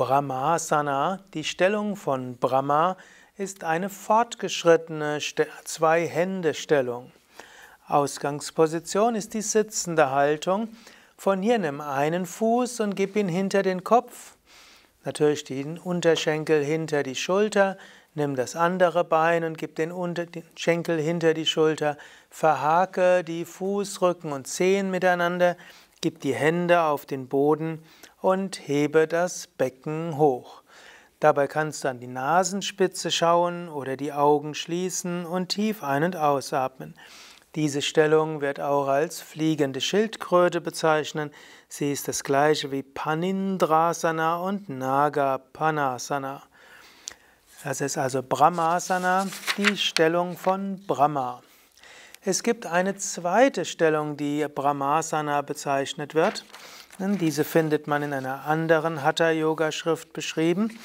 Brahmasana, die Stellung von Brahma, ist eine fortgeschrittene Zwei-Hände-Stellung. Ausgangsposition ist die sitzende Haltung. Von hier nimm einen Fuß und gib ihn hinter den Kopf. Natürlich den Unterschenkel hinter die Schulter. Nimm das andere Bein und gib den Unterschenkel hinter die Schulter. Verhake die Fuß, Rücken und Zehen miteinander. Gib die Hände auf den Boden und hebe das Becken hoch. Dabei kannst du an die Nasenspitze schauen oder die Augen schließen und tief ein- und ausatmen. Diese Stellung wird auch als fliegende Schildkröte bezeichnet. Sie ist das gleiche wie Panindrasana und Naga Panasana. Das ist also Brahmasana, die Stellung von Brahma. Es gibt eine zweite Stellung, die Brahmasana bezeichnet wird. Diese findet man in einer anderen Hatha-Yoga-Schrift beschrieben.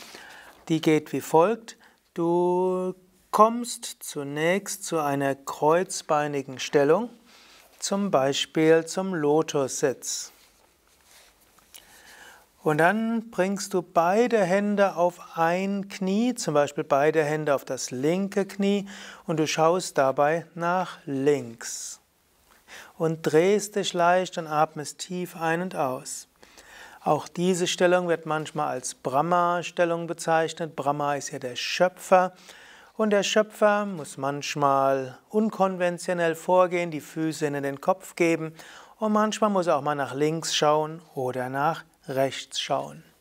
Die geht wie folgt. Du kommst zunächst zu einer kreuzbeinigen Stellung, zum Beispiel zum Lotus-Sitz. Und dann bringst du beide Hände auf ein Knie, zum Beispiel beide Hände auf das linke Knie, und du schaust dabei nach links und drehst dich leicht und atmest tief ein und aus. Auch diese Stellung wird manchmal als Brahma-Stellung bezeichnet. Brahma ist ja der Schöpfer. Und der Schöpfer muss manchmal unkonventionell vorgehen, die Füße in den Kopf geben, und manchmal muss er auch mal nach links schauen oder nach rechts schauen.